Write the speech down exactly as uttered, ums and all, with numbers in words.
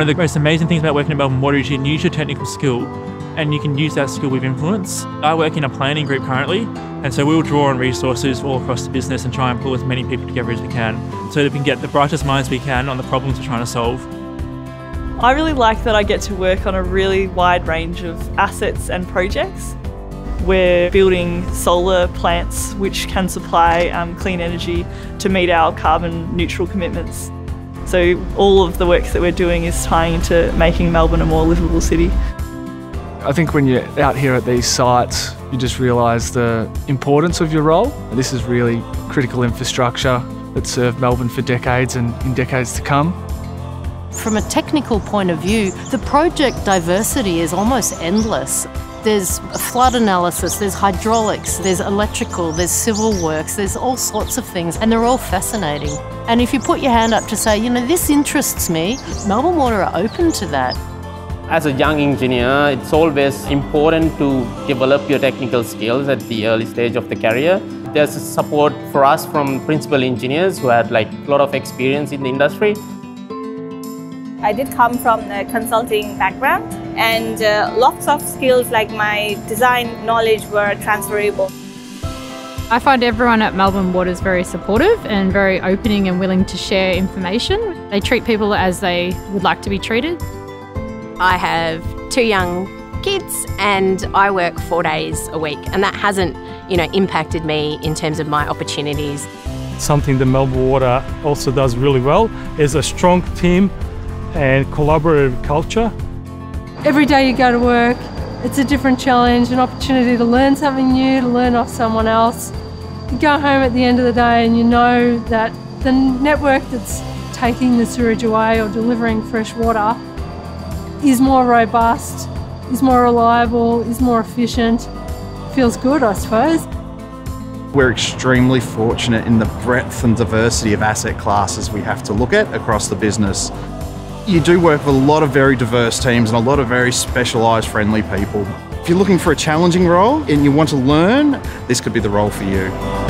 One of the most amazing things about working at Melbourne Water is you can use your technical skill and you can use that skill with influence. I work in a planning group currently, and so we'll draw on resources all across the business and try and pull as many people together as we can so that we can get the brightest minds we can on the problems we're trying to solve. I really like that I get to work on a really wide range of assets and projects. We're building solar plants which can supply um, clean energy to meet our carbon neutral commitments. So all of the work that we're doing is tying into making Melbourne a more livable city. I think when you're out here at these sites, you just realise the importance of your role. This is really critical infrastructure that served Melbourne for decades and in decades to come. From a technical point of view, the project diversity is almost endless. There's flood analysis, there's hydraulics, there's electrical, there's civil works, there's all sorts of things, and they're all fascinating. And if you put your hand up to say, you know, this interests me, Melbourne Water are open to that. As a young engineer, it's always important to develop your technical skills at the early stage of the career. There's support for us from principal engineers who had like a lot of experience in the industry. I did come from a consulting background, and uh, lots of skills like my design knowledge were transferable. I find everyone at Melbourne Water is very supportive and very opening and willing to share information. They treat people as they would like to be treated. I have two young kids and I work four days a week, and that hasn't, you know, impacted me in terms of my opportunities. Something that Melbourne Water also does really well is a strong team and collaborative culture. Every day you go to work, it's a different challenge, an opportunity to learn something new, to learn off someone else. You go home at the end of the day and you know that the network that's taking the sewage away or delivering fresh water is more robust, is more reliable, is more efficient. Feels good, I suppose. We're extremely fortunate in the breadth and diversity of asset classes we have to look at across the business. You do work with a lot of very diverse teams and a lot of very specialised, friendly people. If you're looking for a challenging role and you want to learn, this could be the role for you.